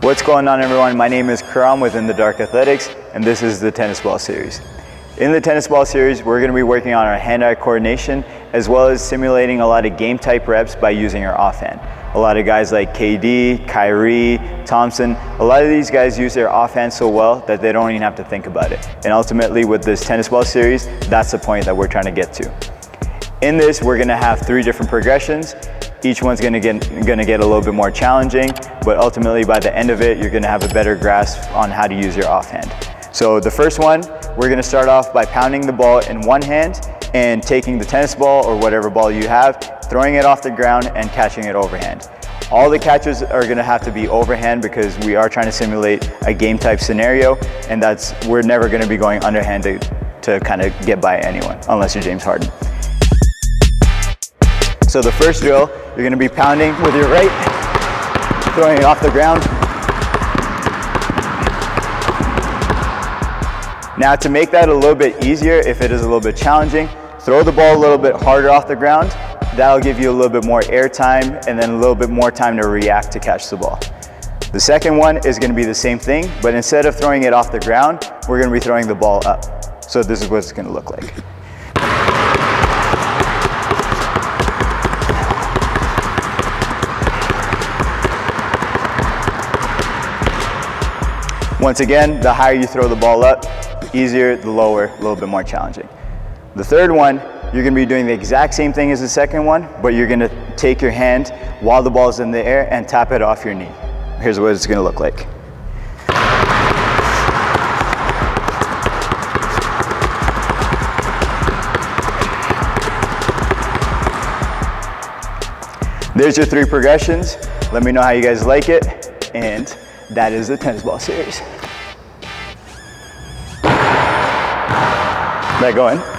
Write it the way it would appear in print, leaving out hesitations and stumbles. What's going on, everyone? My name is Khurram with In The Dark Athletics, and this is the Tennis Ball Series. In the Tennis Ball Series, we're going to be working on our hand-eye coordination, as well as simulating a lot of game-type reps by using our offhand. A lot of guys like KD, Kyrie, Thompson, a lot of these guys use their offhand so well that they don't even have to think about it. And ultimately, with this Tennis Ball Series, that's the point that we're trying to get to. In this, we're going to have three different progressions. Each one's gonna get a little bit more challenging, but ultimately by the end of it, you're gonna have a better grasp on how to use your offhand. So the first one, we're gonna start off by pounding the ball in one hand and taking the tennis ball or whatever ball you have, throwing it off the ground and catching it overhand. All the catches are gonna have to be overhand because we are trying to simulate a game type scenario, and we're never gonna be going underhand to kind of get by anyone, unless you're James Harden. So the first drill, you're gonna be pounding with your right, throwing it off the ground. Now to make that a little bit easier, if it is a little bit challenging, throw the ball a little bit harder off the ground. That'll give you a little bit more air time and then a little bit more time to react to catch the ball. The second one is gonna be the same thing, but instead of throwing it off the ground, we're gonna be throwing the ball up. So this is what it's gonna look like. Once again, the higher you throw the ball up, the easier, the lower, a little bit more challenging. The third one, you're gonna be doing the exact same thing as the second one, but you're gonna take your hand while the ball's in the air and tap it off your knee. Here's what it's gonna look like. There's your three progressions. Let me know how you guys like it, and that is the Tennis Ball Series. That going?